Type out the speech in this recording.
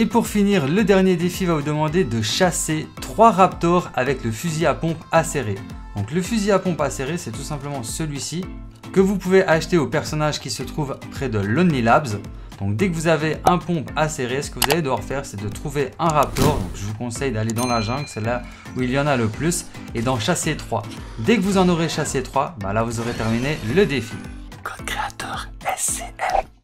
Et pour finir, le dernier défi va vous demander de chasser 3 Raptors avec le fusil à pompe acéré. Donc le fusil à pompe acéré, c'est tout simplement celui-ci que vous pouvez acheter au personnage qui se trouve près de Lonely Labs. Donc dès que vous avez un pompe acéré, ce que vous allez devoir faire, c'est de trouver un Raptor. Donc, je vous conseille d'aller dans la jungle, c'est là où il y en a le plus, et d'en chasser 3. Dès que vous en aurez chassé 3, bah là vous aurez terminé le défi. Code créateur SCL.